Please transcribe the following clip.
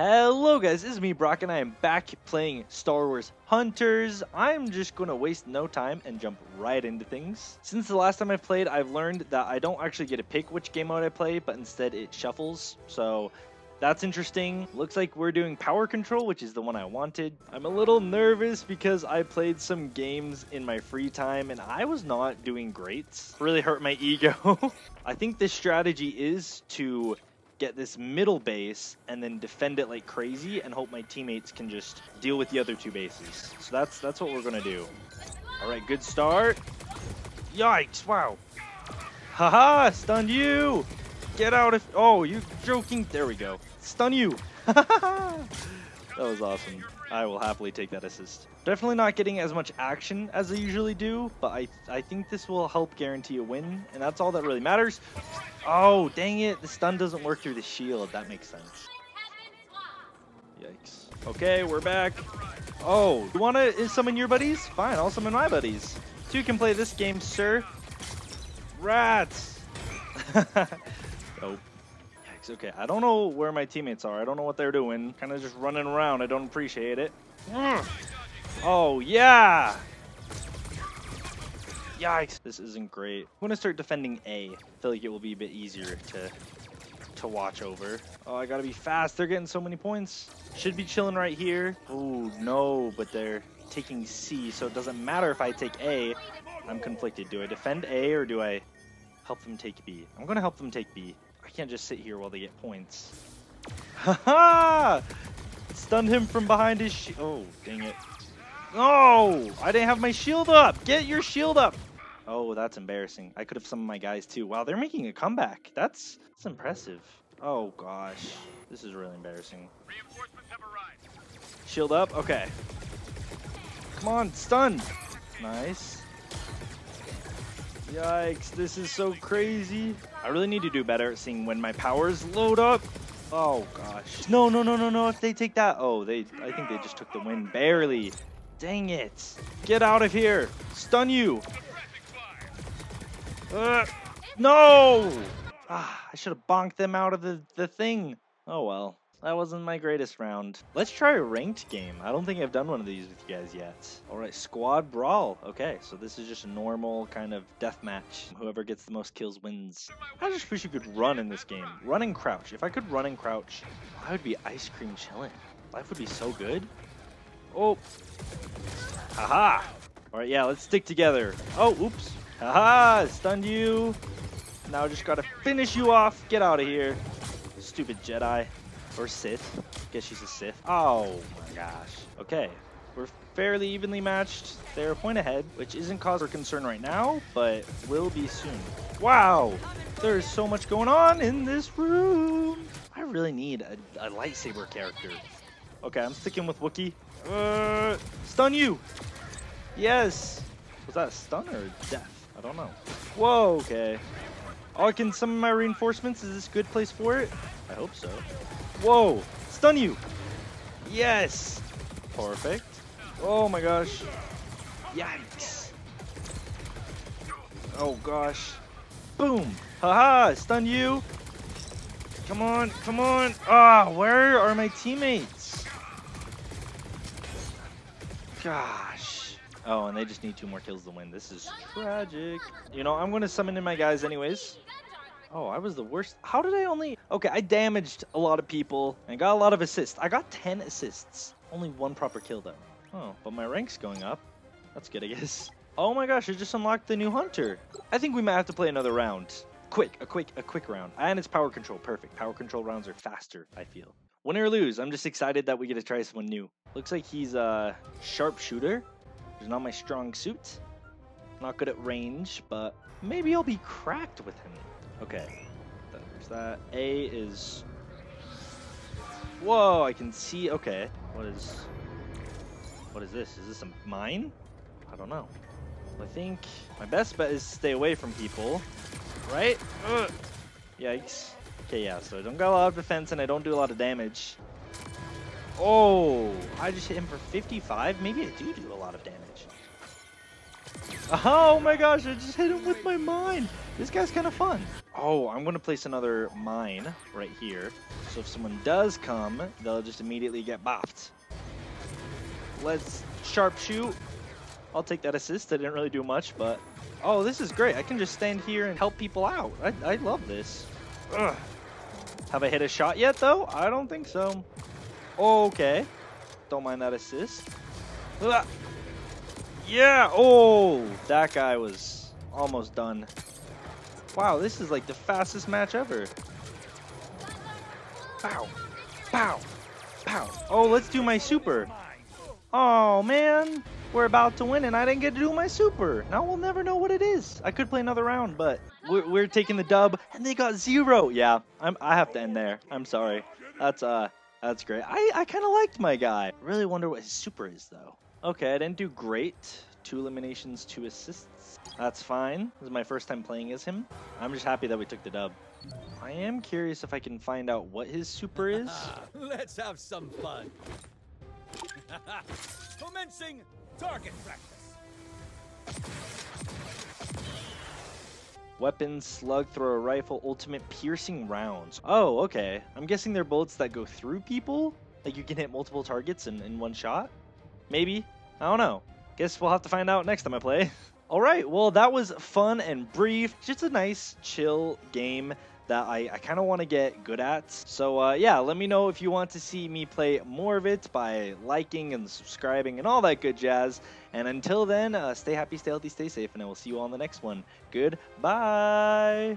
Hello guys, this is me Brock and I am back playing Star Wars Hunters. I'm just gonna waste no time and jump right into things. Since the last time I played, I've learned that I don't actually get to pick which game mode I play, but instead it shuffles, so that's interesting. Looks like we're doing power control, which is the one I wanted. I'm a little nervous because I played some games in my free time and I was not doing great. Really hurt my ego. I think this strategy is to get this middle base and then defend it like crazy and hope my teammates can just deal with the other two bases. So that's what we're gonna do. All right, good start. Yikes, wow. Haha, stunned you. Get out of, oh, you're joking. There we go. Stun you. That was awesome. I will happily take that assist. Definitely not getting as much action as I usually do, but I think this will help guarantee a win, and that's all that really matters. Oh, dang it. The stun doesn't work through the shield. That makes sense. Yikes. Okay, we're back. Oh, you want to summon your buddies? Fine, I'll summon my buddies. So you can play this game, sir. Rats. Oh. Okay, I don't know where my teammates are. I don't know what they're doing. Kind of just running around. I don't appreciate it. Oh, yeah. Yikes. This isn't great. I'm going to start defending A. I feel like it will be a bit easier to watch over. Oh, I got to be fast. They're getting so many points. Should be chilling right here. Oh, no, but they're taking C, so it doesn't matter if I take A. I'm conflicted. Do I defend A or do I help them take B? I'm going to help them take B. I can't just sit here while they get points. Haha! Stunned him from behind his shield. Oh, dang it. Oh, I didn't have my shield up. Get your shield up. Oh, that's embarrassing. I could have summoned my guys too. Wow, they're making a comeback. That's impressive. Oh, gosh. This is really embarrassing. Reinforcements have arrived. Shield up. Okay. Come on, stun. Nice. Yikes, this is so crazy. I really need to do better at seeing when my powers load up. Oh gosh. No, no, no, no, no, if they take that. Oh, I think they just took the win, barely. Dang it. Get out of here. Stun you. No. Ah, I should have bonked them out of the thing. Oh well, that wasn't my greatest round. Let's try a ranked game. I don't think I've done one of these with you guys yet. All right, squad brawl. Okay, so this is just a normal kind of deathmatch. Whoever gets the most kills wins. I just wish you could run in this game. Run and crouch. If I could run and crouch, I would be ice cream chilling. Life would be so good. Oh. Haha. All right, yeah, let's stick together. Oh, oops. Haha, stunned you. Now I just gotta finish you off. Get out of here. Stupid Jedi. Or Sith. Guess she's a Sith. Oh my gosh. Okay. We're fairly evenly matched. They're a point ahead, which isn't cause for concern right now, but will be soon. Wow! There's so much going on in this room. I really need a lightsaber character. Okay, I'm sticking with Wookie. Stun you! Yes! Was that a stun or a death? I don't know. Whoa, okay. Oh, can summon my reinforcements? Is this a good place for it? I hope so. Whoa! Stun you! Yes! Perfect. Oh my gosh. Yikes. Oh gosh. Boom! Haha! Stun you! Come on, come on! Ah, where are my teammates? Gosh. Oh, and they just need two more kills to win. This is tragic. You know, I'm gonna summon in my guys anyways. Oh, I was the worst. How did I only... Okay, I damaged a lot of people and got a lot of assists. I got 10 assists. Only one proper kill, though. Oh, but my rank's going up. That's good, I guess. Oh my gosh, I just unlocked the new hunter. I think we might have to play another round. A quick round. And it's power control. Perfect. Power control rounds are faster, I feel. Win or lose, I'm just excited that we get to try someone new. Looks like he's a sharpshooter. He's not my strong suit. Not good at range, but maybe I'll be cracked with him. Okay, there's that. A is... Whoa, I can see... Okay, What is this? Is this a mine? I don't know. I think my best bet is to stay away from people. Right? Ugh. Yikes. Okay, yeah, so I don't got a lot of defense and I don't do a lot of damage. Oh, I just hit him for 55? Maybe I do a lot of damage. Oh my gosh, I just hit him with my mine. This guy's kind of fun. Oh, I'm going to place another mine right here. So if someone does come, they'll just immediately get bopped. Let's sharpshoot. I'll take that assist. I didn't really do much, but... Oh, this is great. I can just stand here and help people out. I love this. Ugh. Have I hit a shot yet, though? I don't think so. Okay. Don't mind that assist. Ugh. Yeah! Oh! That guy was almost done. Wow, this is like the fastest match ever. Pow! Pow! Pow! Oh, let's do my super. Oh, man! We're about to win and I didn't get to do my super. Now we'll never know what it is. I could play another round, but we're taking the dub and they got 0. Yeah, I have to end there. I'm sorry. That's great. I kind of liked my guy. Really wonder what his super is, though. Okay, I didn't do great. 2 eliminations, 2 assists. That's fine. This is my first time playing as him. I'm just happy that we took the dub. I am curious if I can find out what his super is. Let's have some fun. Commencing target practice. Weapons, slug, thrower, rifle, ultimate, piercing rounds. Oh, okay. I'm guessing they're bullets that go through people? Like you can hit multiple targets in one shot? Maybe. I don't know. Guess we'll have to find out next time I play. All right, well, that was fun and brief. Just a nice, chill game that I kind of want to get good at. So yeah, let me know if you want to see me play more of it by liking and subscribing and all that good jazz. And until then, stay happy, stay healthy, stay safe, and I will see you all in the next one. Goodbye!